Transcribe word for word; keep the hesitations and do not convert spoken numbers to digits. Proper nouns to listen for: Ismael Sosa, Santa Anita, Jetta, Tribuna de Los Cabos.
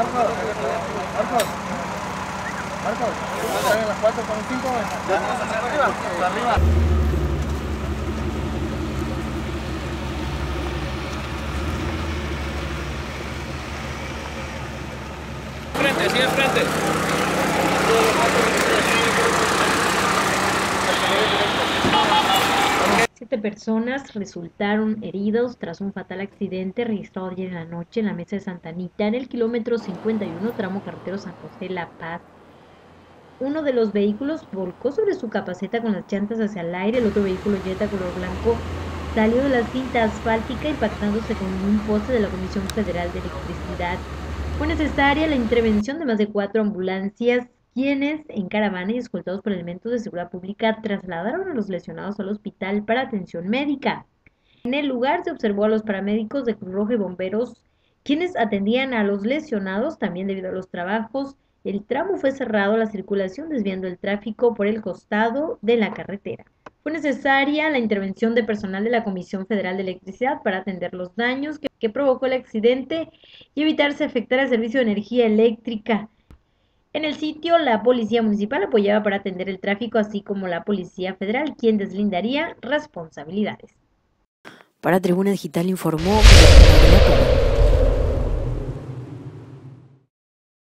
Marcos, Marcos, Marcos, ¿están en las cuatro con cinco? Vamos hacia arriba, hacia arriba. Frente, sigue frente. Siete personas resultaron heridos tras un fatal accidente registrado ayer en la noche en la mesa de Santa Anita, en el kilómetro cincuenta y uno, tramo carretero San José La Paz. Uno de los vehículos volcó sobre su capaceta con las llantas hacia el aire, el otro vehículo Jetta color blanco salió de la cinta asfáltica impactándose con un poste de la Comisión Federal de Electricidad. Fue necesaria la intervención de más de cuatro ambulancias, quienes en caravana y escoltados por elementos de seguridad pública trasladaron a los lesionados al hospital para atención médica. En el lugar se observó a los paramédicos de Cruz Roja y bomberos, quienes atendían a los lesionados. También, debido a los trabajos, el tramo fue cerrado a la circulación, desviando el tráfico por el costado de la carretera. Fue necesaria la intervención de personal de la Comisión Federal de Electricidad para atender los daños que, que provocó el accidente y evitarse afectar al servicio de energía eléctrica. En el sitio, la Policía Municipal apoyaba para atender el tráfico, así como la Policía Federal, quien deslindaría responsabilidades. Para Tribuna Digital informó...